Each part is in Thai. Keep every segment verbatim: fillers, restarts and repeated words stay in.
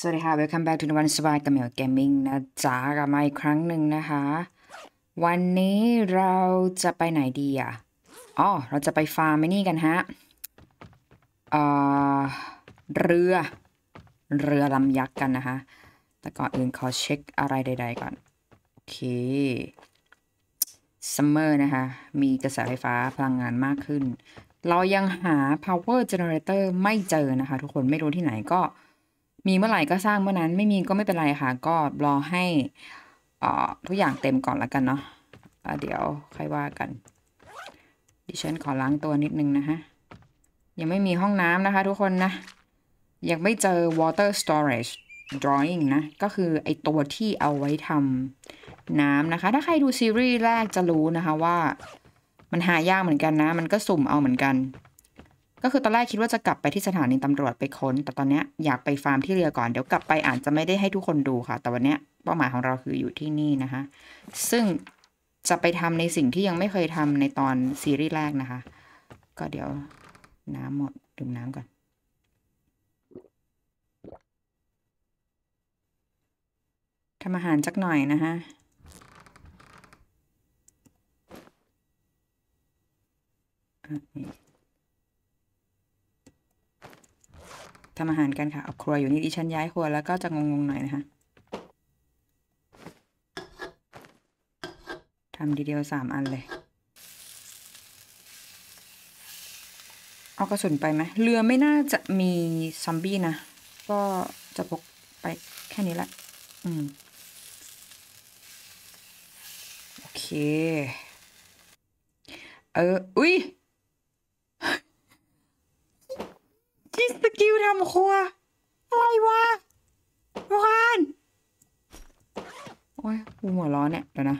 สวัสดีค่ะ Welcome back to วันสบายกับเหมียวเกมมิ่งนะจ๊ะกลับมาอีกครั้งหนึ่งนะคะวันนี้เราจะไปไหนดีอ่ะอ๋อเราจะไปฟาร์มไม่นี่กันฮะเอ่อเรือเรือลำยักษ์กันนะคะแต่ก่อนอื่นขอเช็คอะไรใดๆก่อนโอเคซัมเมอร์นะคะมีกระแสไฟฟ้าพลังงานมากขึ้นเรายังหา power generator ไม่เจอนะคะทุกคนไม่รู้ที่ไหนก็มีเมื่อไหร่ก็สร้างเมื่อนั้นไม่มีก็ไม่เป็นไรค่ะก็รอให้ทุกอย่างเต็มก่อนแล้วกันเนาะเดี๋ยวค่อยว่ากันดิฉันขอล้างตัวนิดนึงนะฮะยังไม่มีห้องน้ำนะคะทุกคนนะยังไม่เจอ water storage drawing นะก็คือไอตัวที่เอาไว้ทำน้ำนะคะถ้าใครดูซีรีส์แรกจะรู้นะคะว่ามันหายากเหมือนกันนะมันก็สุ่มเอาเหมือนกันก็คือตอนแรกคิดว่าจะกลับไปที่สถานีตำรวจไปค้นแต่ตอนนี้อยากไปฟาร์มที่เรือก่อนเดี๋ยวกลับไปอาจจะไม่ได้ให้ทุกคนดูค่ะแต่วันนี้เป้าหมายของเราคืออยู่ที่นี่นะคะซึ่งจะไปทำในสิ่งที่ยังไม่เคยทำในตอนซีรีส์แรกนะคะก็เดี๋ยวน้ำหมดดื่มน้ำก่อนทำอาหารสักหน่อยนะคะทำอาหารกันค่ะเอาครัวอยู่นี่ดิฉันย้ายครัวแล้วก็จะงงๆหน่อยนะคะทำดีเดียวสามอันเลยเอากระสุนไปไหมเรือไม่น่าจะมีซอมบี้นะก็จะพกไปแค่นี้ละอืมโอเคเอออุ้ยสกิลทำครัวอะไรวะโอ้ยโอ้ยหัวร้อนเนี่ยเดี๋ยวนะ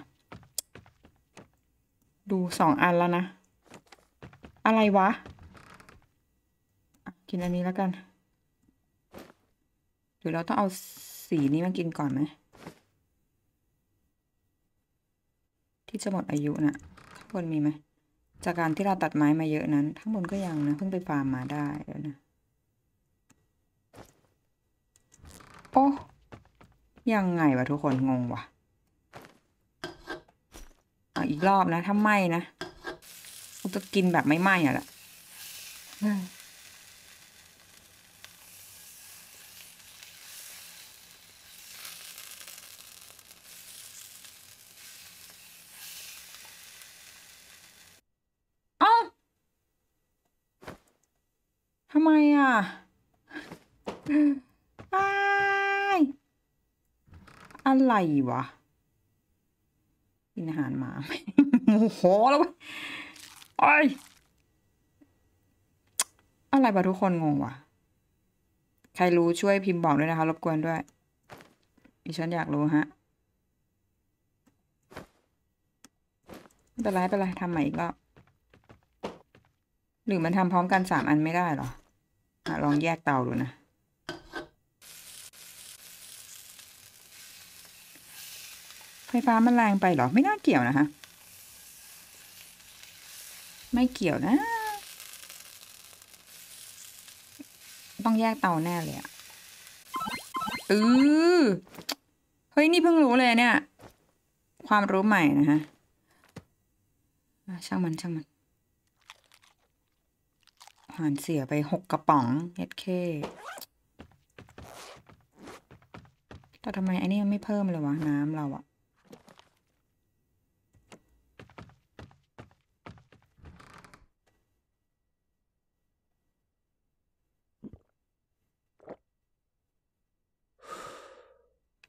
ดูสองอันแล้วนะอะไรวะกินอันนี้แล้วกันหรือเราต้องเอาสีนี้มากินก่อนไหมที่จะหมดอายุนะข้างบนมีไหมจากการที่เราตัดไม้มาเยอะนั้นข้างบนก็ยังนะเพิ่งไปฟาร์มมาได้เดี๋ยวนะโอ้ยังไงวะทุกคนงงวะอ่ะอีกรอบนะถ้าไม่นะจะกินแบบไม่ไหม้อ่ะแหละอ้าวทำไมอ่ะอะไรวะกินอาหารหมาโมโหแล้ววะไออะไรวะทุกคนงงวะใครรู้ช่วยพิมพ์บอกด้วยนะคะรบกวนด้วยดิฉันอยากรู้ฮะไม่เป็นไรไม่เป็นไรทำใหม่อีกรอบหรือมันทำพร้อมกันสามอันไม่ได้หรอลองแยกเตาดูนะไฟฟ้ามันแรงไปหรอไม่น่าเกี่ยวนะฮะไม่เกี่ยวนะต้องแยกเตาแน่เลยอ่ะเออเฮ้ยนี่เพิ่งรู้เลยเนี่ยความรู้ใหม่นะฮะช่างมันช่างมันหานเสียไปหกกระป๋องเฮ็ดเคแต่ทำไมไอ้นี่มันไม่เพิ่มเลยวะน้ำเราอะ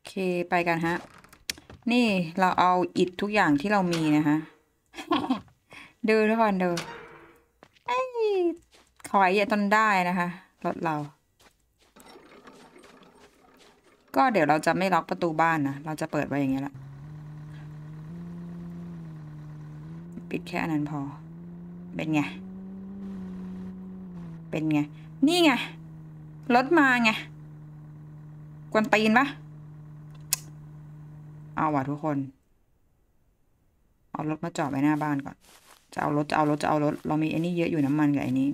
โอเคไปกันฮะนี่เราเอาอิฐทุกอย่างที่เรามีนะคะดูทุกคนดูไอ้ขอยอย่าตนได้นะคะรถเราก็เดี๋ยวเราจะไม่ล็อกประตูบ้านนะเราจะเปิดไว้อย่างเงี้ยละปิดแค่อันนั้นพอเป็นไงเป็นไงนี่ไงรถมาไงกวนตีนปะเอาว่ะทุกคนเอารถมาจอดไว้หน้าบ้านก่อนจะเอารถจะเอารถจะเอารถเรามีไอ้นี่เยอะอยู่น้ำมันกับไอ้นี้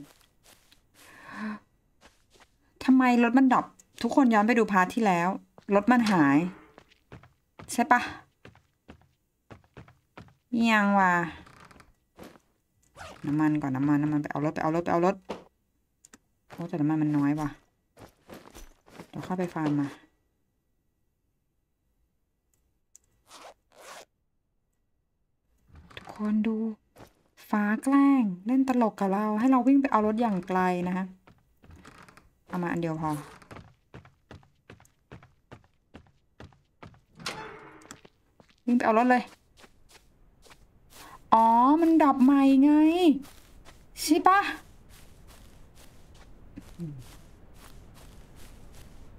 ทำไมรถมันดรอป ทุกคนย้อนไปดูพาร์ทที่แล้วรถมันหายใช่ปะยังว่ะน้ำมันก่อนน้ำมันน้ำมันไปเอารถไปเอารถไปเอารถโอ้แต่น้ำมันมันน้อยว่ะเดี๋ยวเข้าไปฟาร์มมาทุกคนดูฟ้าแกล้งเล่นตลกกับเราให้เราวิ่งไปเอารถอย่างไกลนะฮะเอามาอันเดียวพอวิ่งไปเอารถเลยอ๋อมันดับใหม่ไงใช่ปะ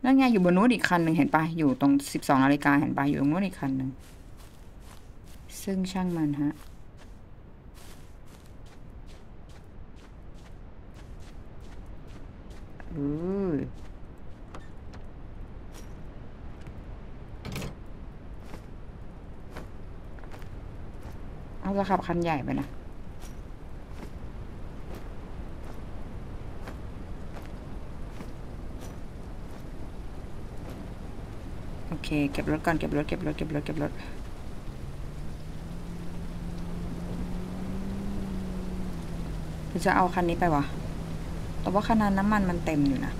นั่นไงอยู่บนนู้นอีกคันหนึ่งเห็นปะอยู่ตรงสิบสองนาฬิกาเห็นปะอยู่ตรงนู้นอีกคันหนึ่งซึ่งช่างมันฮะอือเอาจะขับคันใหญ่ไปนะโอเคเก็บรถก่อนเก็บรถเก็บรถเก็บรถเก็บรถจะเอาคันนี้ไปวะแต่ว่าคันนั้นน้ำมันมันเต็มอยู่นะ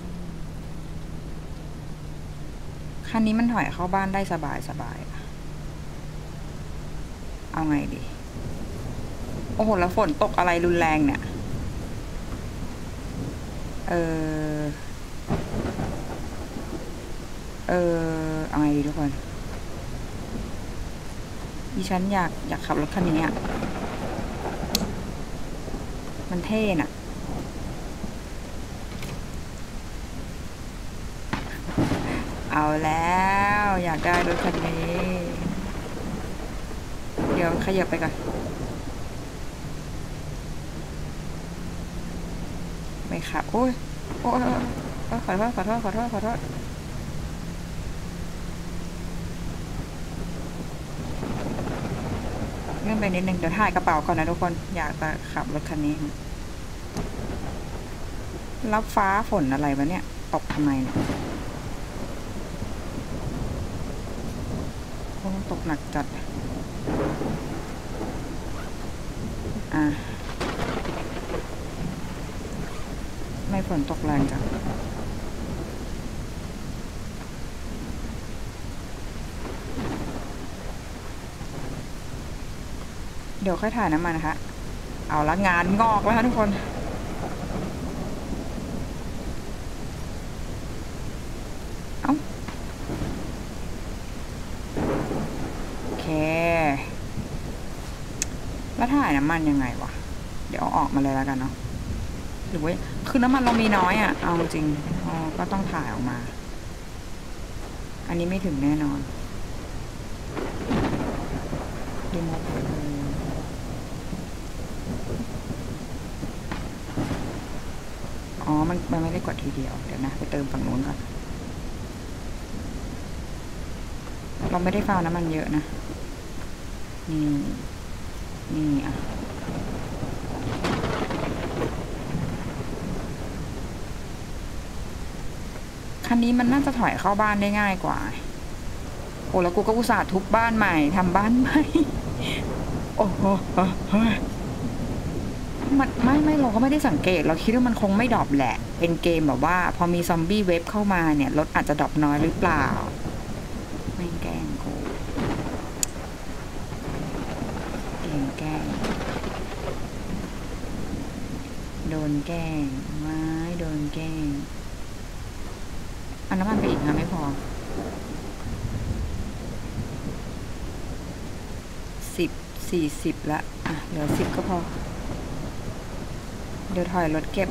คันนี้มันถอยเข้าบ้านได้สบายสบายเอาไงดีโอ้โหแล้วฝนตกอะไรรุนแรงเนี่ยเออเออเอาไงดีทุกคนดิฉันอยากอยากขับรถคันนี้อ่ะมันเท่น่ะเอาแล้วอยากได้รถคันนี้เดี๋ยวขยับไปก่อนไม่ขับโอ้ยโอ้ยขอโทษขอโทษขอโทษขอโทษเรื่องไปนิดนึงเดี๋ยวถ่ายกระเป๋าก่อนนะทุกคนอยากจะขับรถคันนี้รับฟ้าฝนอะไรวะเนี่ยตกทำไมเนี่ยโอ้ตกหนักจัดอ่ะไม่ฝนตกแรงจังเดี๋ยวค่อยถ่ายน้ำมันนะคะเอาละงานงอกแล้วค่ะทุกคนเอาโอเคแล้วถ่ายน้ำมันยังไงวะเดี๋ยวเอาออกมาเลยแล้วกันเนาะหรือว่าคือน้ำมันเรามีน้อยอ่ะเอาจริงก็ต้องถ่ายออกมาอันนี้ไม่ถึงแน่นอนดีมากอ๋อมันมันไม่ได้กดทีเดียวเดี๋ยวนะไปเติมฝั่งนู้นก่อนเราไม่ได้ฟาวน้ำมันเยอะนะนี่นี่อ่ะคันนี้มันน่าจะถอยเข้าบ้านได้ง่ายกว่าโอ้แล้วกูก็อุตส่าห์ทุบบ้านใหม่ทำบ้านใหม่โอ้โหมันไม่ไม่เราก็ไม่ได้สังเกตเราคิดว่ามันคงไม่ดรอปแหละเป็นเกมแบบว่าพอมีซอมบี้เวฟเข้ามาเนี่ยรถอาจจะดรอปน้อยหรือเปล่าไม่แกล้งกูเกมแกล้งโดนแกล้งไม้โดนแกล้งอันน้ำมันไปอีกนะไม่พอสิบสี่สิบละอ่ะเหลือสิบก็พอเดี๋ยวถอยรถเก็บ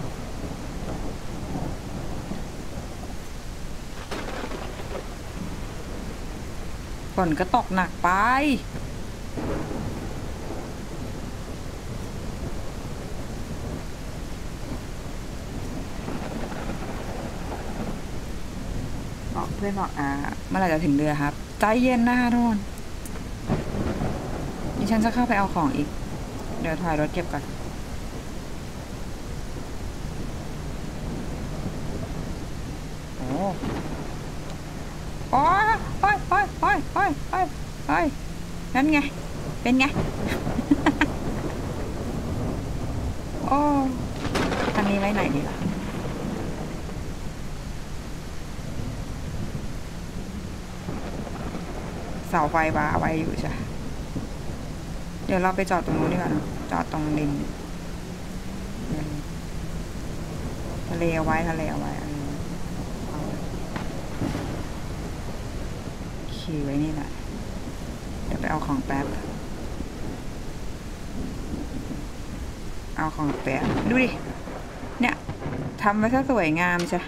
ฝนก็ตกหนักไปบอกเพื่อนบอกอ่าเมื่อไหร่จะถึงเรือครับใจเย็นนะคะทุกคนดิฉันจะเข้าไปเอาของอีกเดี๋ยวถอยรถเก็บก่อน อ้ยนั่นไงเป็นไง โอ้อันนี้ไว้ไหนดีล่ะเสาไฟวาไว้อยู่ใช่เดี๋ยวเราไปจอดตรงนู้นดีกว่าจอดตรงริมทะเลเอาไว้ทะเลเอาไว้ขี่ไว้นี่แหละเดี๋ยวไปเอาของแป๊บเอาของแป๊บดูดิเนี่ยทำไว้ซะสวยงามใช่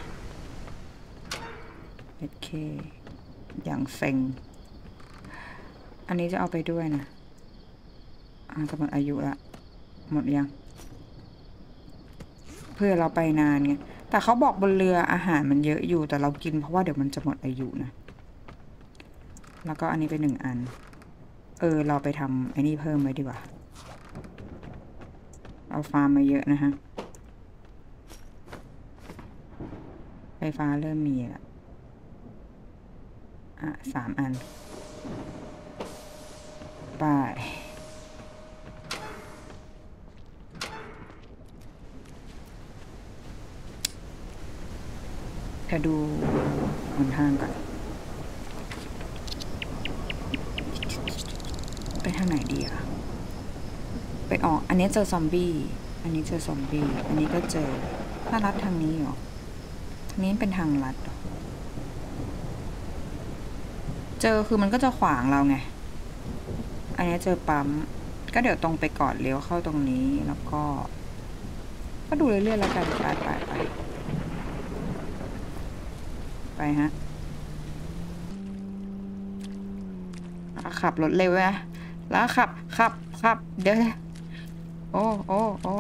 โอเคอย่างเซ็งอันนี้จะเอาไปด้วยนะจะหมดอายุละหมดยังเพื่อเราไปนานไงแต่เขาบอกบนเรืออาหารมันเยอะอยู่แต่เรากินเพราะว่าเดี๋ยวมันจะหมดอายุนะแล้วก็อันนี้เป็นหนึ่งอันเออเราไปทำไอ้นี่เพิ่มไว้ดีกว่าเอาฟาร์มมาเยอะนะฮะไฟฟ้าเริ่มมีละอ่ะสามอันไปเธอดูหนทางก่อนไปทางไหนดีอะไปออกอันนี้เจอซอมบี้อันนี้เจอซอมบี้อันนี้ก็เจอถ้าลัดทางนี้หรอทางนี้เป็นทางลัดเจอคือมันก็จะขวางเราไงอันนี้เจอปั๊มก็เดี๋ยวตรงไปก่อนเลี้ยวเข้าตรงนี้แล้วก็ก็ดูเรื่อยๆแล้วกันไปไปไปไปฮะขับรถเร็วนะแล้วขับขับขับเดี๋ยวโอ้โอ้โอ้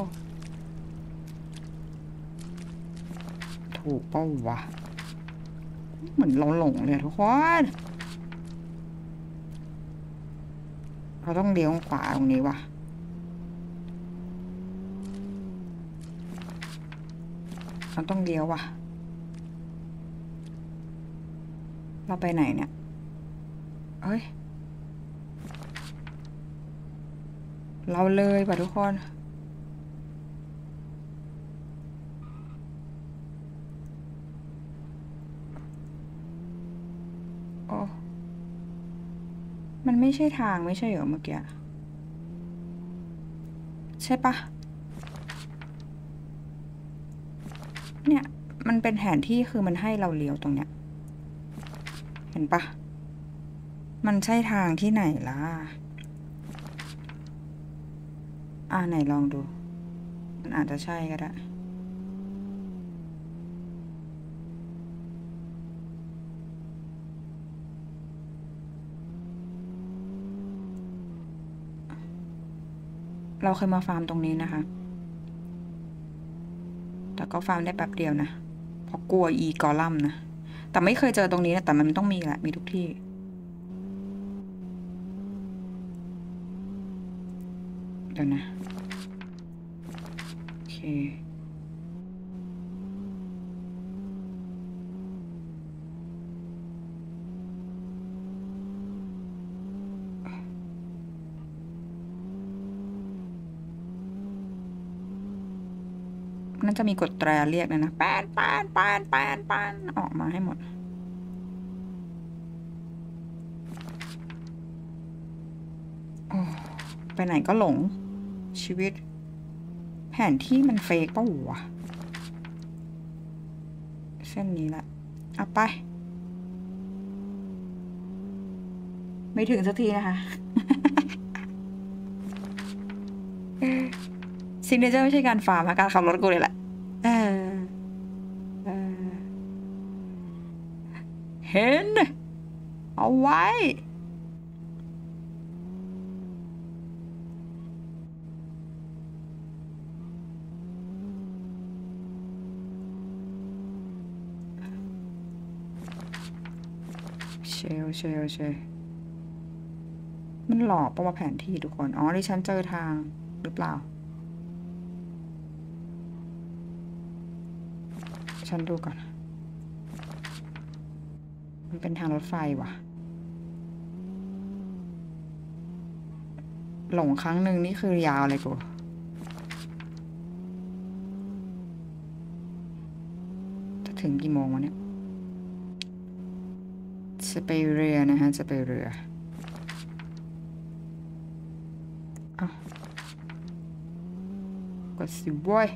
ถูกเป้าวะเหมือนเราหลงเลยทุกคนเราต้องเลี้ยวขวาตรงนี้วะเราต้องเลี้ยววะเราไปไหนเนี่ยเอ้ยเราเลยป่ะทุกคนโอ้มันไม่ใช่ทางไม่ใช่เหรอเมื่อกี้ใช่ปะเนี่ยมันเป็นแผนที่คือมันให้เราเลี้ยวตรงเนี้ยเห็นปะมันใช่ทางที่ไหนล่ะอ่าไหนลองดูมันอาจจะใช่ก็ได้เราเคยมาฟาร์มตรงนี้นะคะแต่ก็ฟาร์มได้แป๊บเดียวนะเพราะกลัวอีกอลัมนะแต่ไม่เคยเจอตรงนี้นะแต่มันต้องมีแหละมีทุกที่เดี๋ยวนะโอเคน่าจะมีกดแตรเรียกนะนะแปนแปนแปนแปนแปนออกมาให้หมดไปไหนก็หลงชีวิตแผนที่มันเฟกป่ะหัวเส้นนี้ละเอาไปไม่ถึงสักทีนะคะ สิ่งเดียวจะไม่ใช่การฟาร์มการขับรถกูเลยแหละเห็นเอาไว้เชลเชลเชลมันหลอกประมาณแผนที่ทุกคนอ๋อที่ฉันเจอทางหรือเปล่าฉันดูก่อนมันเป็นทางรถไฟว่ะ หลงครั้งหนึ่งนี่คือยาวเลยกูจะถึงกี่โมงวะเนี่ยจะไปเรือนะฮะจะไปเรืออ้าวกดสิบอย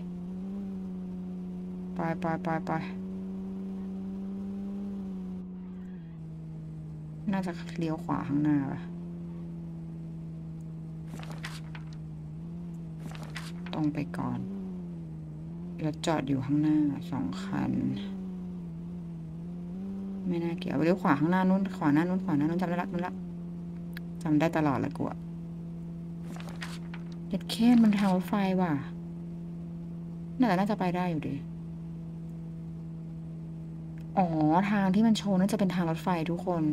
ไปไปไปไปน่าจะเลี้ยวขวาข้างหน้าป่ะตรงไปก่อนแล้วจอดอยู่ข้างหน้าสองคันไม่น่าเกี่ยวเลี้ยวขวาข้างหน้านู้นขวาหน้านู้นขวาหน้านู้นจำได้ละจำได้ละจำได้ตลอดเลยกูอะเด็ดแค่มันทางรถไฟว่ะน่าจะน่าจะไปได้อยู่ดีอ๋อทางที่มันโชว์น่าจะเป็นทางรถไฟทุกคน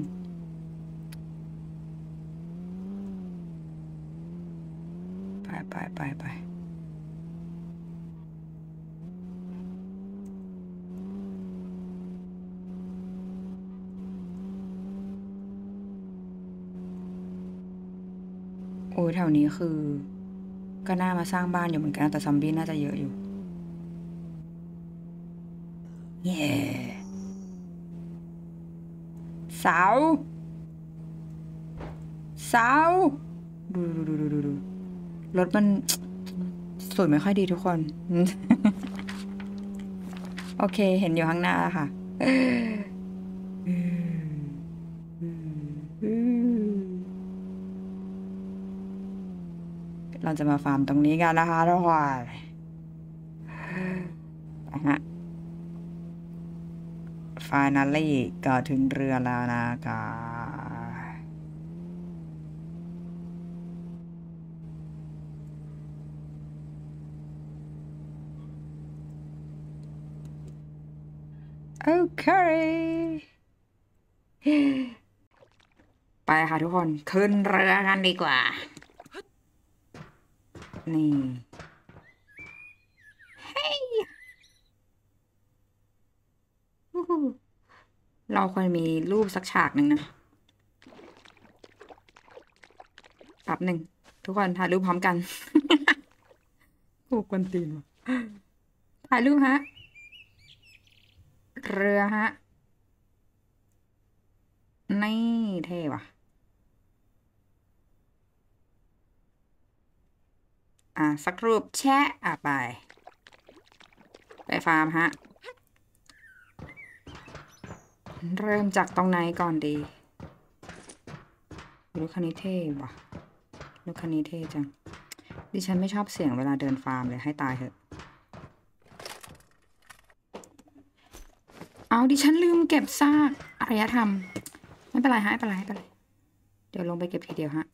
ไปไปไปไปโอ้ยแถวนี้คือก็น่ามาสร้างบ้านอยู่เหมือนกันแต่ซอมบี้น่าจะเยอะอยู่เย่ yeah. สาวสาวดูดูดูดูดูรถมันสวยไม่ค่อยดีทุกคน โอเคเห็นอยู่ข้างหน้าค่ะ เราจะมาฟาร์มตรงนี้กันนะคะทุกคนไปฮะ Finally ก็ถึงเรือแล้วนะกาโอเคไปค่ะทุกคนขึ้นเรือกันดีกว่านี่เฮ้ยเราควรมีรูปสักฉากหนึ่งนะแป๊บหนึ่งทุกคนถ่ายรูปพร้อมกันโอ้กวนตีนว่ะถ่ายรูปฮะเรือฮะนี่เท่ว่ะอ่ะสักรูปแชะอ่ะไปไปฟาร์มฮะเริ่มจากตรงไหนก่อนดีลูกคันนี้เท่ว่ะลูกคันนี้เท่จังดิฉันไม่ชอบเสียงเวลาเดินฟาร์มเลยให้ตายเถอะเอาดิฉันลืมเก็บซากอารยธรรมไม่เป็นไรฮะไม่เป็นไรไม่เป็นไรเดี๋ยวลงไปเก็บทีเดียวฮะ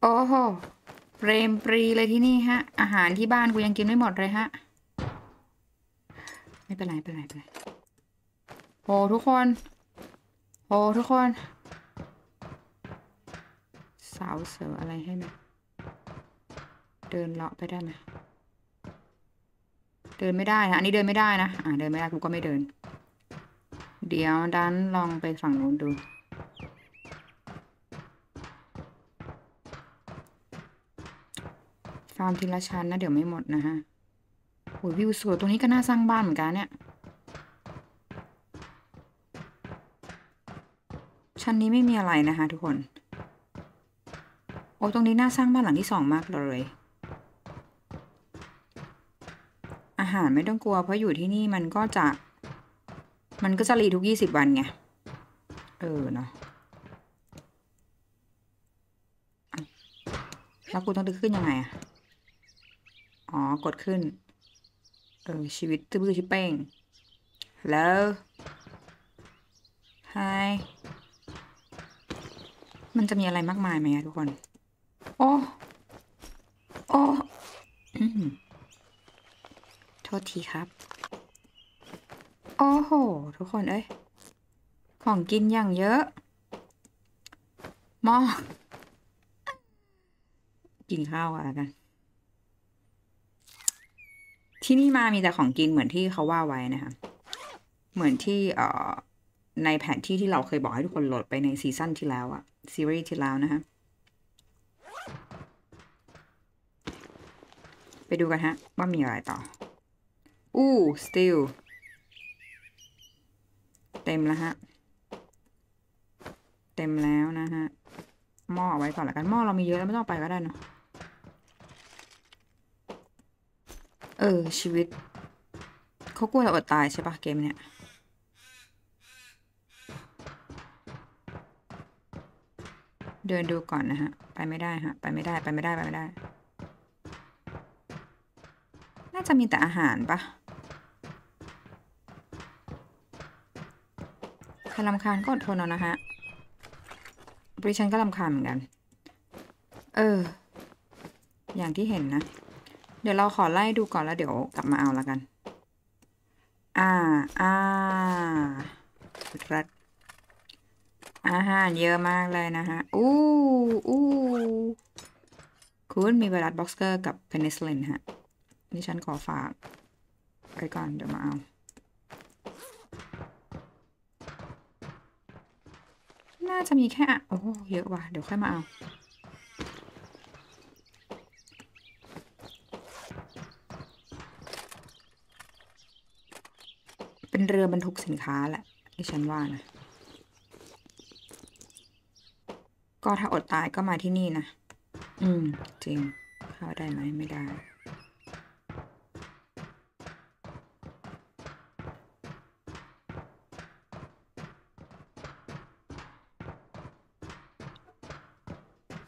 โอ้โหเปรมปรีเลยที่นี่ฮะอาหารที่บ้านกูยังกินไม่หมดเลยฮะไม่เป็นไรไม่เป็นไรไม่เป็นไรโอ้ทุกคนโอ้ทุกคนสาวเสืออะไรให้ไหมเดินเลาะไปได้ไหมเดินไม่ได้นะอันนี้เดินไม่ได้นะอ่าเดินไม่ได้กูก็ไม่เดินเดี๋ยวดันลองไปฝั่งนู้นดูฟาร์มทีละชั้นนะเดี๋ยวไม่หมดนะฮะโอ้ยวิวสวยตรงนี้ก็น่าสร้างบ้านเหมือนกันเนี่ยชั้นนี้ไม่มีอะไรนะคะทุกคนโอ้ตรงนี้น่าสร้างบ้านหลังที่สองมากเลยอาหารไม่ต้องกลัวเพราะอยู่ที่นี่มันก็จะมันก็จะรีทุกยี่สิบวันไงเออเนาะแล้วกูต้องดึงขึ้นยังไงอ่ะอ๋อกดขึ้นเออชีวิตตื้อๆชิเป้งแล้ว Hi มันจะมีอะไรมากมายไหมทุกคนโอ้โอ้ โทษทีครับโอ้โหทุกคนเอ้ยของกินอย่างเยอะมอกินข้าวอะไรกันที่นี่มามีแต่ของกินเหมือนที่เขาว่าไว้นะคะเหมือนที่เอ่อ ในแผนที่ที่เราเคยบอกให้ทุกคนโหลดไปในซีซั่นที่แล้วอะซีรีส์ที่แล้วนะคะไปดูกันฮะว่ามีอะไรต่ออู้ still เต็มแล้วฮะเต็มแล้วนะฮะหม้อไว้ก่อนละกันหม้อเรามีเยอะแล้วไม่ต้องไปก็ได้เนาะเออชีวิตเขากลัวเราอดตายใช่ปะเกมเนี่ยเดินดูก่อนนะฮะไปไม่ได้ฮะไปไม่ได้ไปไม่ได้ไปไม่ได้น่าจะมีแต่อาหารปะใครรำคาญก็อดทนเอานะฮะบริชันก็รำคาญเหมือนกันเอออย่างที่เห็นนะเดี๋ยวเราขอไล่ดูก่อนแล้วเดี๋ยวกลับมาเอาละกันอ่าอ่ารัดอาหารเยอะมากเลยนะฮะอู้อู้คุณมีไวรัสบ็อกเซอร์กับเพนิซิลินฮะนี่ฉันขอฝากไปก่อนเดี๋ยวมาเอาน่าจะมีแค่โอ้เยอะว่ะเดี๋ยวค่อยมาเอาเป็นเรือบรรทุกสินค้าแหละที่ฉันว่านะก็ถ้าอดตายก็มาที่นี่นะอืมจริงเข้าได้ไหมไม่ได้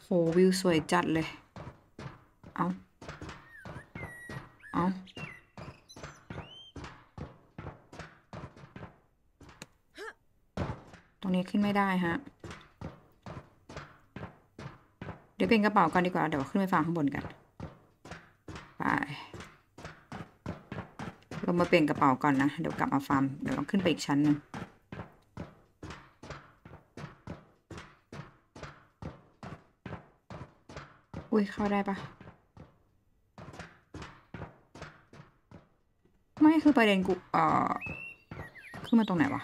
โหวิวสวยจัดเลยเอาเอาตรงนี้ขึ้นไม่ได้ฮะเดี๋ยวเปลี่ยนกระเป๋าก่อนดีกว่าเดี๋ยวขึ้นไปฟังข้างบนกันไปเรามาเปลี่ยนกระเป๋าก่อนนะเดี๋ยวกลับมาฟาร์มเดี๋ยวเราขึ้นไปอีกชั้นนึงอุ้ยเข้าได้ปะไม่คือประเด็นกูเอ่อขึ้นมาตรงไหนวะ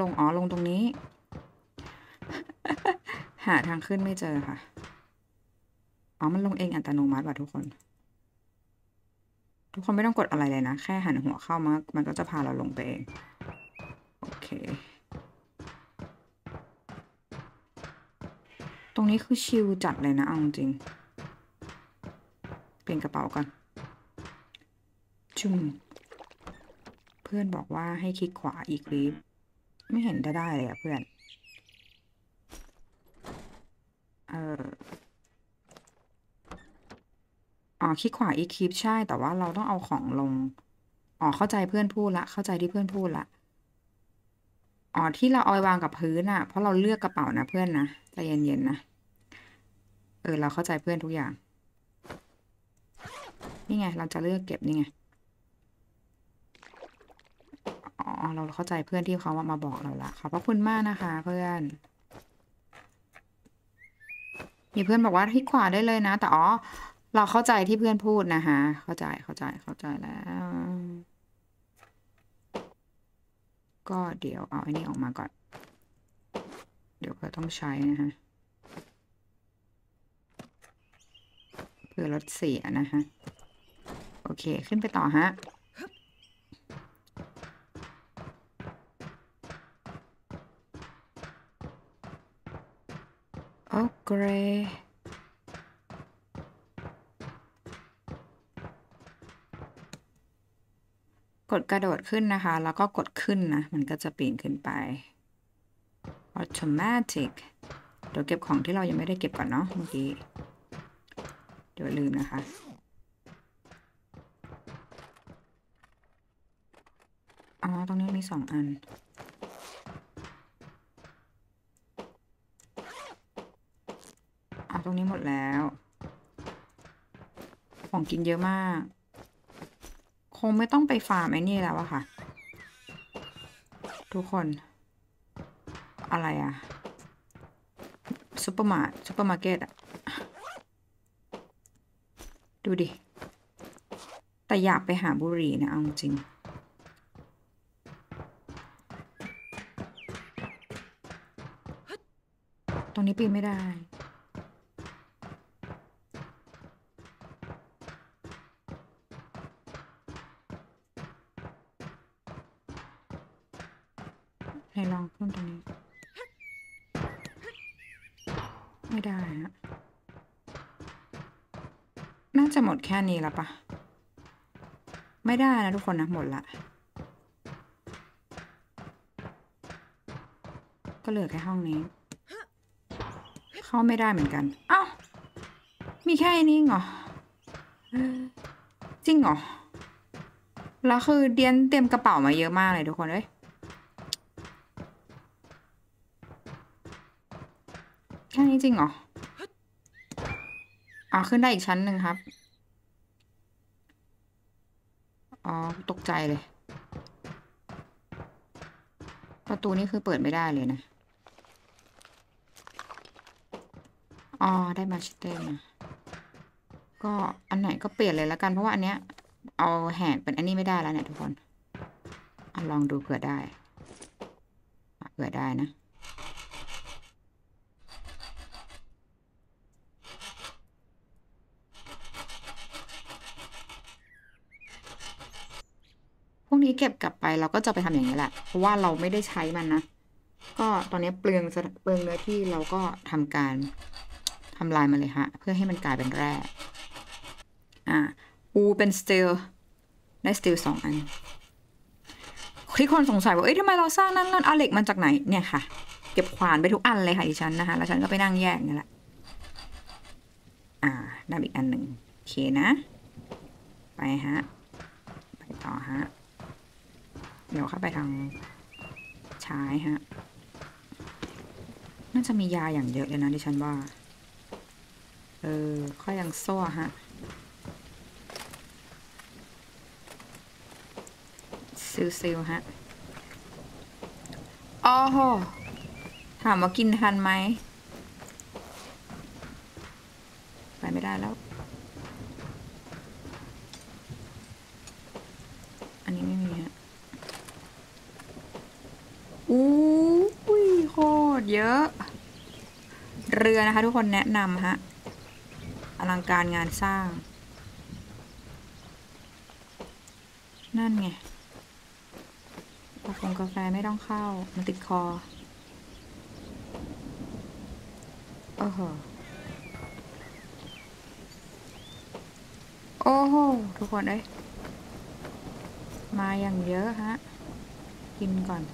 ลงอ๋อลงตรงนี้หาทางขึ้นไม่เจอค่ะอ๋อมันลงเองอัตโนมัติว่ะทุกคนทุกคนไม่ต้องกดอะไรเลยนะแค่หันหัวเข้ามามันก็จะพาเราลงไปเองโอเคตรงนี้คือชิลจัดเลยนะเอาจริงเปลี่ยนกระเป๋าก่อนจุ่มเพื่อนบอกว่าให้คลิกขวาอีกรีบไม่เห็นจะได้เลยอะเพื่อนเอ่อ อ๋อคลิกขวาอีกคลิปใช่แต่ว่าเราต้องเอาของลงอ๋อเข้าใจเพื่อนพูดละเข้าใจที่เพื่อนพูดละอ๋อที่เราเอาวางกับพื้นอะเพราะเราเลือกกระเป๋านะเพื่อนนะใจเย็นๆนะเออเราเข้าใจเพื่อนทุกอย่างนี่ไงเราจะเลือกเก็บนี่ไงอ๋อเราเข้าใจเพื่อนที่เขามาบอกเราละขอบพระคุณมากนะคะเพื่อนมีเพื่อนบอกว่าที่ขวาได้เลยนะแต่อ๋อเราเข้าใจที่เพื่อนพูดนะคะเข้าใจเข้าใจเข้าใจแล้วก็เดี๋ยวเอาอันนี้ออกมาก่อนเดี๋ยวเราต้องใช้นะคะเพื่อลดเสียนะคะโอเคขึ้นไปต่อฮะโอเคกดกระโดดขึ้นนะคะแล้วก็กดขึ้นนะมันก็จะปีนขึ้นไปAutomatic เดี๋ยวเก็บของที่เรายังไม่ได้เก็บก่อนเนาะเมื่อกี้เดี๋ยวลืมนะคะอ๋อตรงนี้มีสองอันอ๋อตรงนี้หมดแล้วของกินเยอะมากคงไม่ต้องไปฟาร์มไอ้นี่แล้วอะค่ะทุกคนอะไรอะซุปเปอร์มาร์ทซุปเปอร์มาร์เก็ตอะดูดิแต่อยากไปหาบุหรี่นะเอาจริง ตรงนี้ปีนไม่ได้ไหนลองขึ้นตรงนี้ไม่ได้ฮะน่าจะหมดแค่นี้ละปะไม่ได้นะทุกคนนะหมดละก็เหลือแค่ห้องนี้เข้าไม่ได้เหมือนกันเอ้ามีแค่นี้เหรอจริงเหรอแล้วคือเดียนเตรียมกระเป๋ามาเยอะมากเลยทุกคนเอ้ยแค่นี้จริงเหรออ๋อขึ้นได้อีกชั้นหนึ่งครับอ๋อตกใจเลยประตูนี้คือเปิดไม่ได้เลยนะอ๋อได้มาชิเต้นะก็อันไหนก็เปลี่ยนเลยแล้วกันเพราะว่าอันเนี้ยเอาแหนเป็นอันนี้ไม่ได้แล้วเนี่ยทุกคนเอาลองดูเผื่อได้เผื่อได้นะนี้เก็บกลับไปเราก็จะไปทำอย่างนี้แหละเพราะว่าเราไม่ได้ใช้มันนะก็ตอนนี้เปลืองเปลืองเนื้อที่เราก็ทำการทำลายมันเลยฮะเพื่อให้มันกลายเป็นแร่อ่าอูเป็นสตีลได้สตีลสองอันที่คนสงสัยว่าเอ้ยทำไมเราสร้างนั่นนั่นเอาเหล็กมันจากไหนเนี่ยค่ะเก็บขวานไปทุกอันเลยค่ะดิฉันนะคะแล้วฉันก็ไปนั่งแยกนี่แหละอ่าได้อีกอันหนึ่งโอเคนะไปฮะไปต่อฮะเดี๋ยวเข้าไปทางชายฮะน่าจะมียาอย่างเยอะเลยนะดิฉันว่าเออค่อยยังซ้อฮะซิลๆฮะอ๋อถามว่ากินทันไหมไปไม่ได้แล้วอันนี้ไม่มีฮะอู้ยโคตรเยอะเรือนะคะทุกคนแนะนำฮะอลังการงานสร้างนั่นไงกาแฟกาแฟไม่ต้องเข้ามันติดคอโอ้โหโอ้โหทุกคนเอ้ยมาอย่างเยอะฮะกินก่อน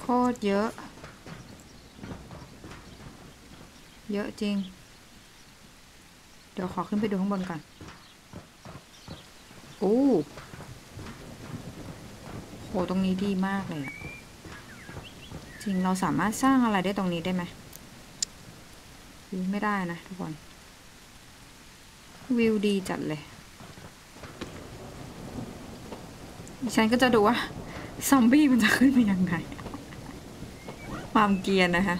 โคตรเยอะเยอะจริงเดี๋ยวขอขึ้นไปดูข้างบนก่อนโอ้โหตรงนี้ดีมากเลยอะจริงเราสามารถสร้างอะไรได้ตรงนี้ได้ไหมวิวไม่ได้นะทุกคนวิวดีจัดเลยฉันก็จะดูว่าซอมบี้มันจะขึ้นไปยังไงความเกรียนนะคะ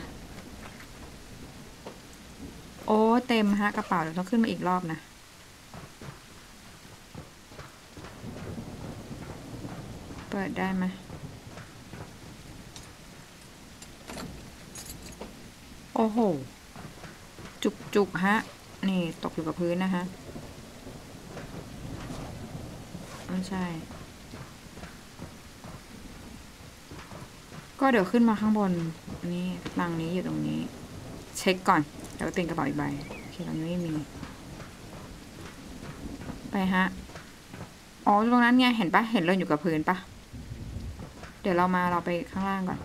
โอ้เต็มฮะกระเป๋าเดี๋ยวต้องขึ้นมาอีกรอบนะเปิดได้ไหมโอ้โหจุกจุกฮะนี่ตกอยู่กับพื้นนะคะไม่ใช่ก็เดี๋ยวขึ้นมาข้างบนนี่รังนี้อยู่ตรงนี้เช็คก่อนเดี๋ยวไปเปลี่ยนกระเป๋าอีกใบโอเคตรงนี้ไม่มีไปฮะอ๋อตรงนั้นไงเห็นปะเห็นเลื่อนอยู่กับพื้นปะเดี๋ยวเรามาเราไปข้างล่างก่อน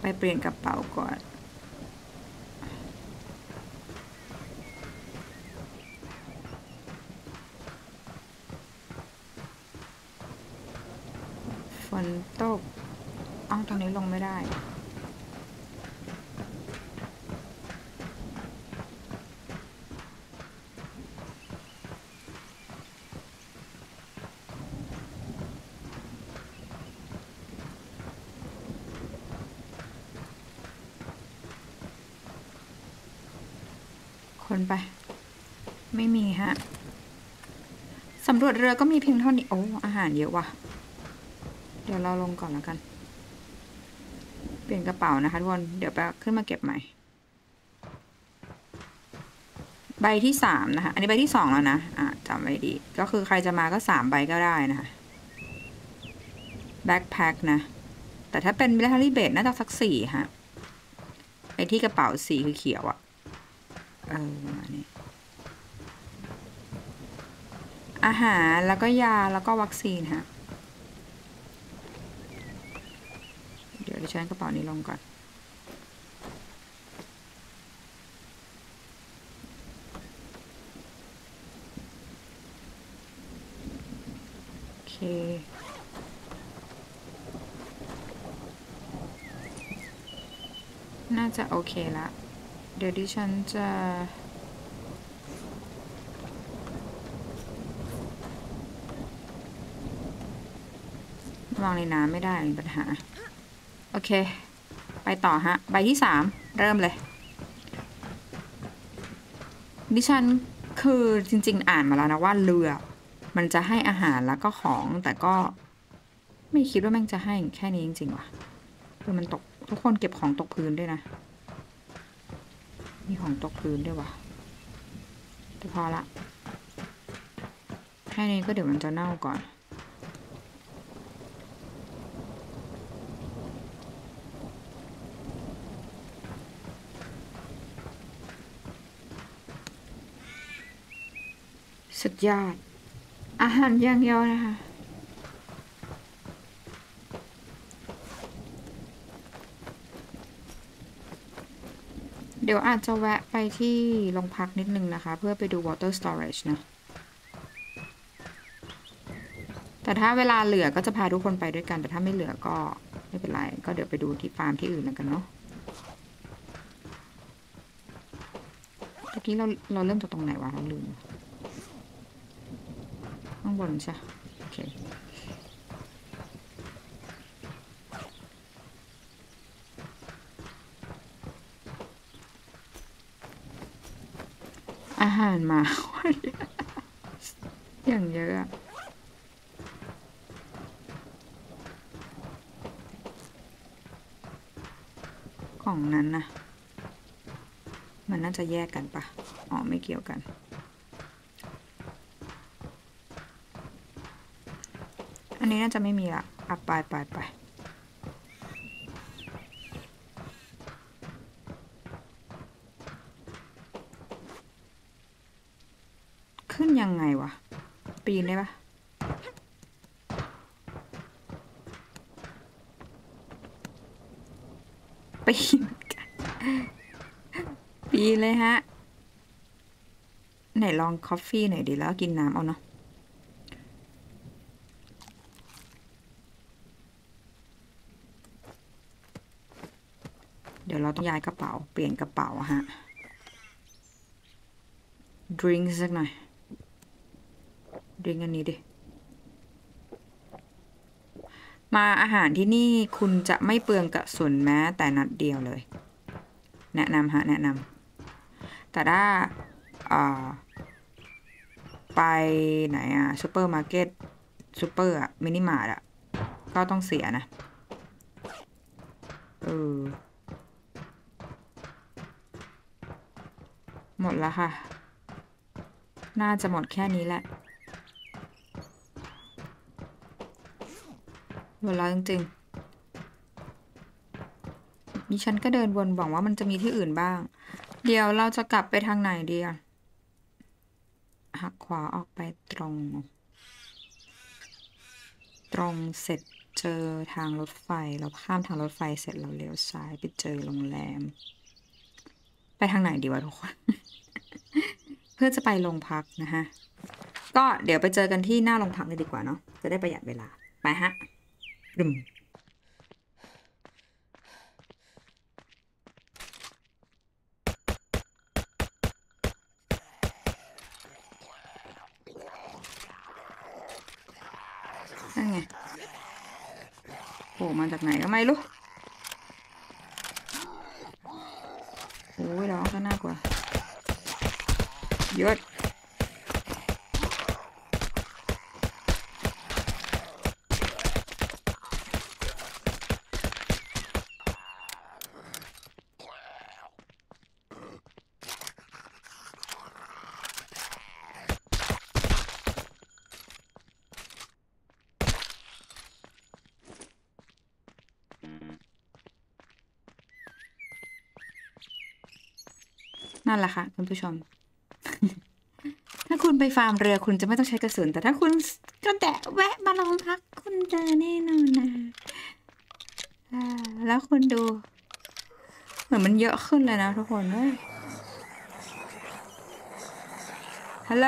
ไปเปลี่ยนกระเป๋าก่อนฝนตกอ้าวตรงนี้ลงไม่ได้คนไป ไม่มีฮะสำรวจเรือก็มีเพียงเท่านี้โอ้อาหารเยอะว่ะเดี๋ยวเราลงก่อนแล้วกันเปลี่ยนกระเป๋านะคะทุกคนเดี๋ยวไปขึ้นมาเก็บใหม่ใบที่สามนะคะอันนี้ใบที่สองแล้วนะอ่ะจำไว้ดีก็คือใครจะมาก็สามใบก็ได้นะคะแบ็คแพ็คนะแต่ถ้าเป็นมิลิเทอรี่เบสน่าจะสักสี่ฮะไอที่กระเป๋าสีคือเขียวอ่ะเออนี่อาหารแล้วก็ยาแล้วก็วัคซีนฮะเดี๋ยวดิฉันกระเป๋านี้ลงก่อนโอเคน่าจะโอเคละเดี๋ยวดิฉันจะวางในน้ำไม่ได้มีปัญหาโอเคไปต่อฮะใบที่สามเริ่มเลยดิฉันคือจริงๆอ่านมาแล้วนะว่าเรือมันจะให้อาหารแล้วก็ของแต่ก็ไม่คิดว่าแม่งจะให้แค่นี้จริงๆว่ะคือมันตกทุกคนเก็บของตกพื้นด้วยนะมีของตกพื้นด้วยว่ะแต่พอละแค่นี้ก็เดี๋ยวมันจะเน่าก่อนสุดยอดอาหารอย่างเดียวนะคะเดี๋ยวอาจจะแวะไปที่โรงพักนิดนึงนะคะเพื่อไปดู water storage นะแต่ถ้าเวลาเหลือก็จะพาทุกคนไปด้วยกันแต่ถ้าไม่เหลือก็ไม่เป็นไรก็เดี๋ยวไปดูที่ฟาร์มที่อื่นแล้วกันเนาะเมื่อกี้เราเราเริ่มจากตรงไหนวะเราลืมข้างบนใช่โอเคอาหารมา อย่างเยอะอะกล่องนั้นนะมันน่าจะแยกกันปะอ๋อไม่เกี่ยวกันอันนี้น่าจะไม่มีละอ่ะไปไปไปขึ้นยังไงวะปีนได้ปะปีนปีนเลยฮะไหนลองกาแฟหน่อยดีแล้วกินน้ำเอาเนาะเดี๋ยวเราต้องย้ายกระเป๋าเปลี่ยนกระเป๋าฮะดื่มสักหน่อยดื่มอันนี้ดิมาอาหารที่นี่คุณจะไม่เปลืองกระสุนแม้แต่นัดเดียวเลยแนะนำฮะแนะนำแต่ถ้าไปไหนอะซูเปอร์มาร์เก็ตซูเปอร์อะมินิมาร์ทอะก็ต้องเสียนะเออหมดแล้วค่ะน่าจะหมดแค่นี้แหละหมดแล้วจริงๆดิฉันก็เดินวนหวังว่ามันจะมีที่อื่นบ้างเดี๋ยวเราจะกลับไปทางไหนดีอ่ะหักขวาออกไปตรงตรงเสร็จเจอทางรถไฟเราข้ามทางรถไฟเสร็จเราเลี้ยวซ้ายไปเจอโรงแรมไปทางไหนดีวะทุกคน เพื่อจะไปโรงพักนะฮะก็เดี๋ยวไปเจอกันที่หน้าโรงพักเลยดีกว่าเนาะจะได้ประหยัดเวลาไปฮะดึมนั่นไงโผล่มาจากไหนก็ไม่รู้โอ้ยร้องก็น่ากลัวเยอะ นั่นแหละค่ะคุณผู้ชม ถ้าคุณไปฟาร์มเรือคุณจะไม่ต้องใช้กระสุนแต่ถ้าคุณก็แตะแวะมาลองพักคุณเจอแน่นอนนะแล้วคุณดูเหมือนมันเยอะขึ้นเลยนะทุกคนเฮ้ยฮัลโหล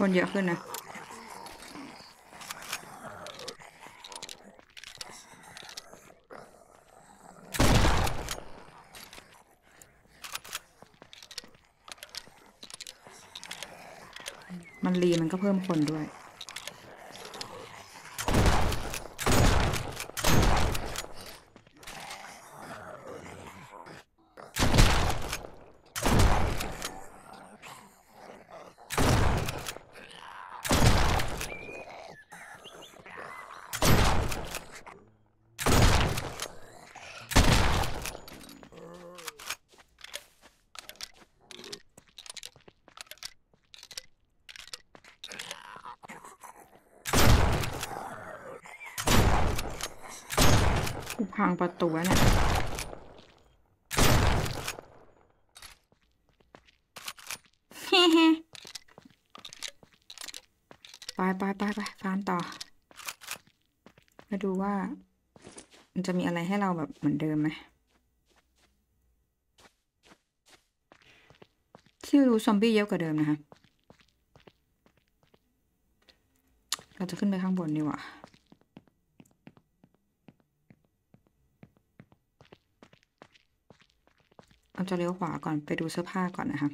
คนเยอะขึ้นนะมันรีมันก็เพิ่มคนด้วยพังประตูเนี่ยไปไปไปไปฟาร์มต่อมาดูว่ามันจะมีอะไรให้เราแบบเหมือนเดิมไหมที่รู้ซอมบี้เยอะกว่าเดิมนะคะเราจะขึ้นไปข้างบนดีกว่าจะเลี้ยวขวาก่อนไปดูเสื้อผ้าก่อนนะคะ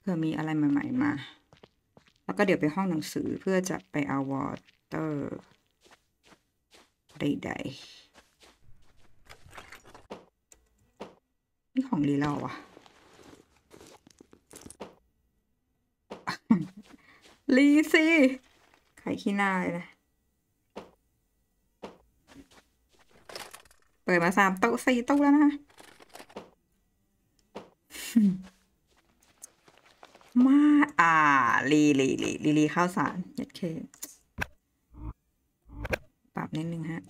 เพื่อมีอะไรใหม่ๆมาแล้วก็เดี๋ยวไปห้องหนังสือเพื่อจะไปเอาวอเตอร์ใดๆนี่ของลีเราอ่ะ ลีสิไข่ขี้หน้าเลยนะเปิดมาสามโต๊ะสี่โต๊ะแล้วนะมาอ่าลีลีลีลีลีข้าวสารยัดเคปรับนิดนึงฮะ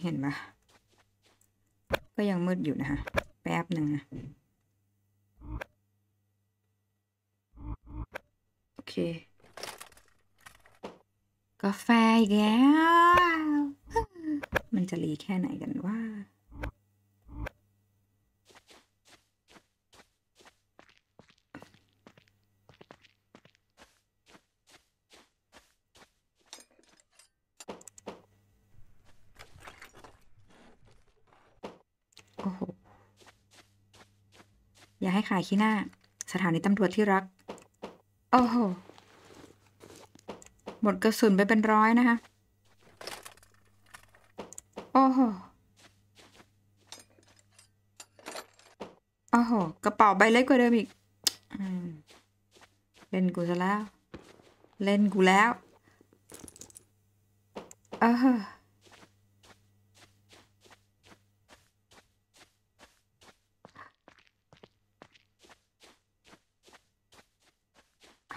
เห็นปะก็ยังมืดอยู่นะฮะแป๊บหนึ่งนะโอเคกาแฟอีกแล้วมันจะลีแค่ไหนกันว่าอย่าให้ขายขี้หน้าสถานีตำรวจที่รักโอ้โหหมดกระสุนไปเป็นร้อยนะคะโอ้โหโอ้โหกระเป๋าใบเล็กกว่าเดิมอีกเล่นกูซะแล้วเล่นกูแล้วเออ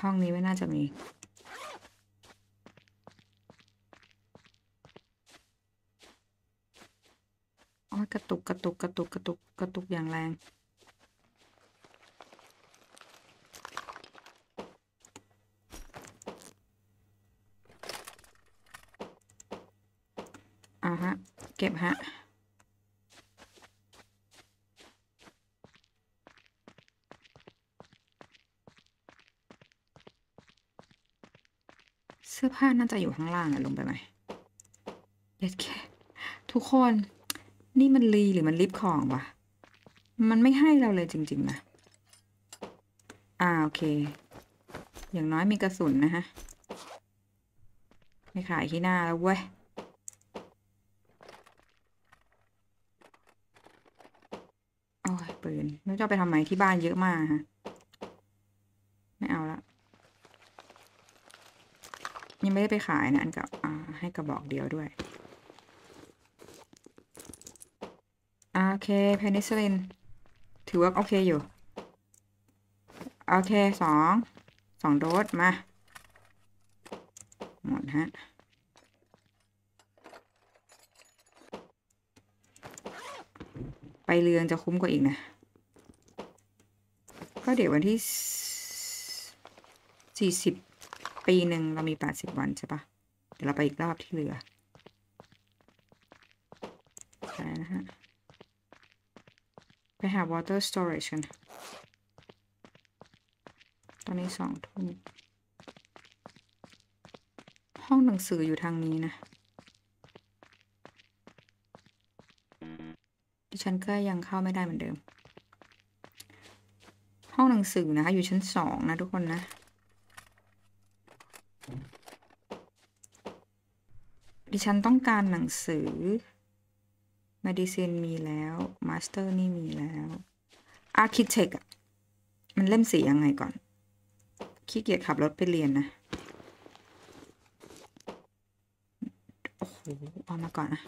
ห้องนี้ไม่น่าจะมีโอ้ยกระตุกกระตุกกระตุกกระตุกกระตุกอย่างแรงอ่าฮะเก็บฮะเสื้อผ้าน่าจะอยู่ข้างล่างอะลงไปไหมเด็ดแค่ทุกคนนี่มันรีหรือมันลิฟของวะมันไม่ให้เราเลยจริงๆนะอ่าโอเคอย่างน้อยมีกระสุนนะฮะไม่ขายขี้หน้าแล้วเว้ยโอ้ยปืนไม่ต้องไปทำไมที่บ้านเยอะมากฮะไม่เอาละยังไม่ได้ไปขายนะอันกับให้กระบอกเดียวด้วย โอเคเพนิซิลินถือว่าโอเคอยู่โอเคสองสองโดสมาหมดฮะไปเรืองจะคุ้มกว่าอีกนะก็เดี๋ยววันที่สี่สิบปีหนึ่งเรามีแปดสิบวันใช่ปะเดี๋ยวเราไปอีกรอบที่เรือไปนะฮะไปหา water storage กันตอนนี้สองทุ่มห้องหนังสืออยู่ทางนี้นะดิฉันก็ยังเข้าไม่ได้เหมือนเดิมห้องหนังสือนะคะอยู่ชั้นสองนะทุกคนนะดิฉันต้องการหนังสือ medicine มีแล้ว master นี่มีแล้ว architect มันเล่มสียังไงก่อนขี้เกียจขับรถไปเรียนนะโอ้โหเอามาก่อนนะ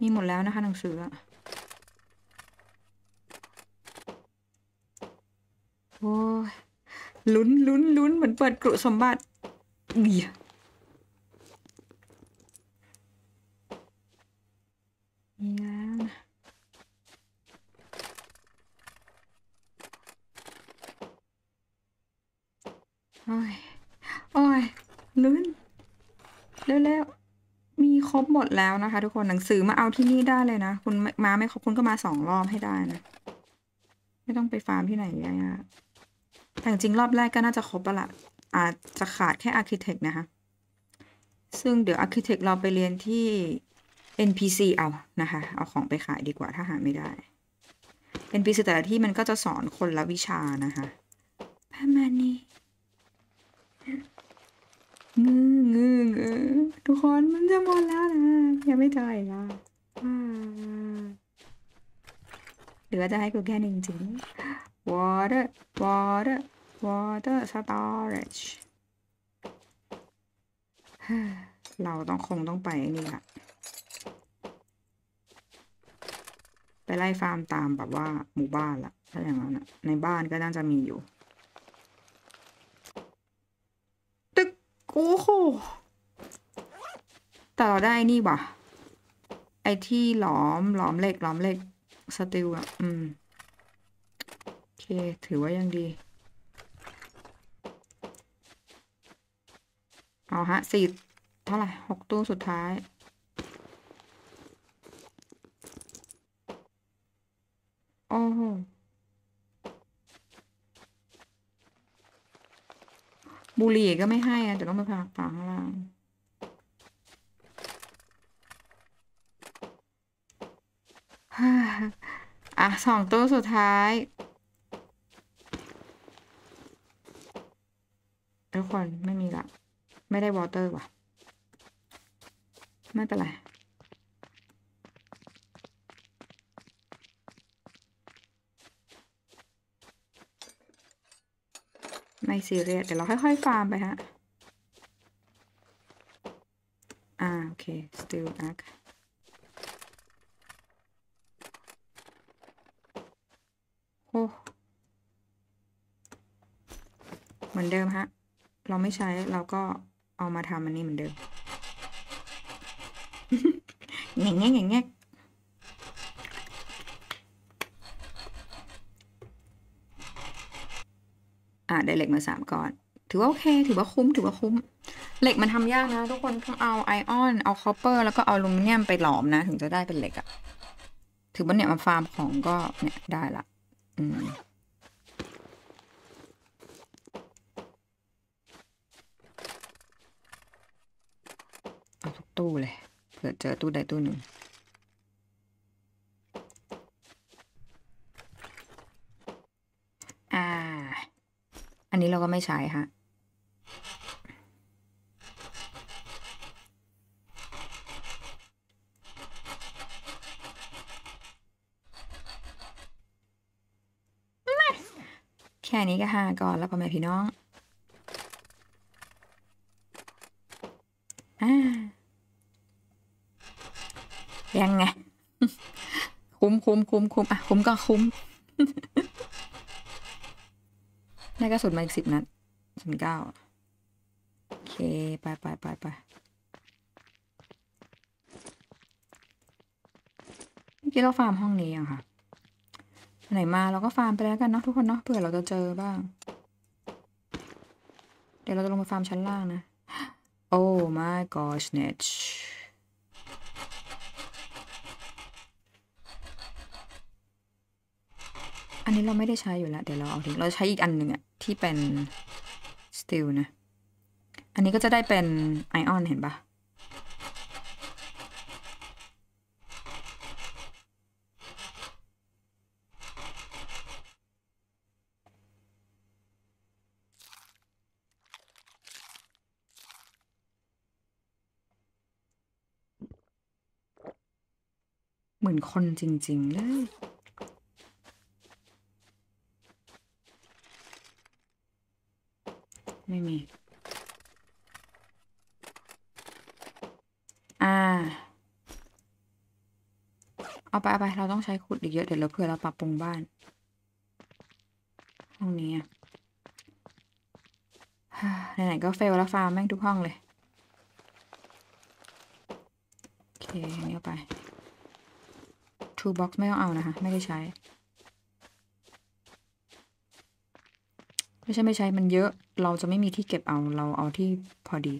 มีหมดแล้วนะคะหนังสือโอ้ยลุ้นลุ้นลุ้นเหมือนเปิดกรุสมบัติอี๋มีแล้วนะโอ้ยโอ้ยลุ้นเร็วๆมีครบหมดแล้วนะคะทุกคนหนังสือมาเอาที่นี่ได้เลยนะคุณมาไม่ครบคุณก็มาสองรอบให้ได้นะไม่ต้องไปฟาร์มที่ไหนยากๆแต่จริงรอบแรกก็น่าจะครบแล้วละอาจจะขาดแค่ Architect นะคะซึ่งเดี๋ยว Architect เราไปเรียนที่ เอ็น พี ซี เอานะคะเอาของไปขายดีกว่าถ้าหาไม่ได้ เอ็น พี ซี แต่ละที่มันก็จะสอนคนละวิชานะคะประมาณนี้งื้องื้องื้อทุกคนมันจะหมดแล้วนะยังไม่เจออีกอ่ะหรือว่าจะให้กูแค่หนึ่งจริง water water water storage เราต้องคงต้องไปนี่แหละไปไล่ฟาร์มตามแบบว่าหมู่บ้านละถ้าอย่างนั้นนะในบ้านก็น่าจะมีอยู่โอ้โหแต่เราได้นี่ว่ะไอที่หลอมหลอมเหล็กหลอมเหล็กสติลอ่ะอืมโอเคถือว่ายังดีเอาฮะสี่เท่าไหร่หกตู้สุดท้ายโอ้โหบุหรี่ก็ไม่ให้นะแต่ต้องไปพากฝาข้างล่างอ่ะสองตัวสุดท้ายทุกคนไม่มีละไม่ได้วอเตอร์ว่ะไม่เป็นไรไม่ซีเรียสเดี๋ยวเราค่อยๆฟาร์มไปฮะอ่าโอเค still arc โอ้เหมือนเดิมฮะเราไม่ใช้เราก็เอามาทำอันนี้เหมือนเดิมแง่แง่แง่แง่อ่ะได้เหล็กมาสามก้อนถือว่าโอเคถือว่าคุ้มถือว่าคุ้มเหล็กมันทำยากนะทุกคนต้องเอาไอออนเอาคอปเปอร์แล้วก็เอาอลูมิเนียมไปหลอมนะถึงจะได้เป็นเหล็กอะถือว่าเนี่ยมาฟาร์มของก็เนี่ยได้ละอืมเอาทุกตู้เลยเผื่อเจอตู้ใดตู้หนึ่งอันนี้เราก็ไม่ใช้ฮะแค่นี้ก็ห้าก่อนแล้วก็แม่พี่น้องอ่า ยังไงคุ้มคุ้มคุ้มคุ้มอ่ะคุ้มก็คุ้มได้กระสุนมาอีกสิบนัดสิบเก้าโอเคไปไปไปไปเมื่อกี้เราฟาร์มห้องนี้ยังค่ะไหนมาเราก็ฟาร์มไปแล้วกันเนาะทุกคนเนาะเผื่อเราจะเจอบ้างเดี๋ยวเราจะลงมาฟาร์มชั้นล่างนะโอ้ my gosh เนชอันนี้เราไม่ได้ใช้อยู่แล้วเดี๋ยวเราเอาทิ้งเราใช้อีกอันหนึ่งอะที่เป็นสตีลนะอันนี้ก็จะได้เป็นไอออนเห็นปะเหมือนคนจริงๆเลยไม่มีอ่าเอาไปเอาไปเราต้องใช้ขุดอีกเยอะเดี๋ยวเราเพื่อเราปรับปรุงบ้านห้องนี้ไหนๆก็เฟลแล้วฟาร์มแม่งทุกห้องเลยโอเคเนี้ยไปทูบ็อกซ์ไม่ต้องเอานะคะไม่ได้ใช้ไม่ใช่ไม่ใช้มันเยอะเราจะไม่มีที่เก็บเอาเราเอาที่พอดี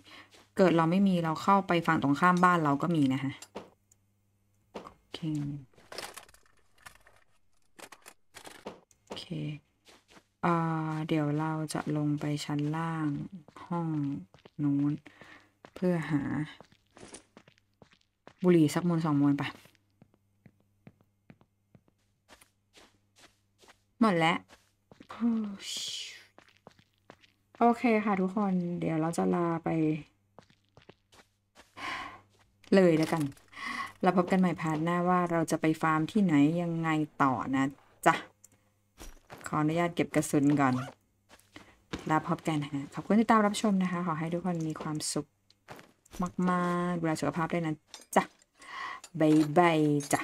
เกิดเราไม่มีเราเข้าไปฝั่งตรงข้ามบ้านเราก็มีนะฮะโอเคโอเคอ่าเดี๋ยวเราจะลงไปชั้นล่างห้องนู้นเพื่อหาบุหรี่สักมวนสองมวนไปหมดแล้วโอเคค่ะทุกคนเดี๋ยวเราจะลาไปเลยแล้วกันเราพบกันใหม่พาร์ทหน้าว่าเราจะไปฟาร์มที่ไหนยังไงต่อนะจ๊ะขออนุญาตเก็บกระสุนก่อนลาพบกันค่ะขอบคุณที่ตามรับชมนะคะขอให้ทุกคนมีความสุขมากๆดูแลสุขภาพด้วยนะจ๊ะบ๊ายบายจ้ะ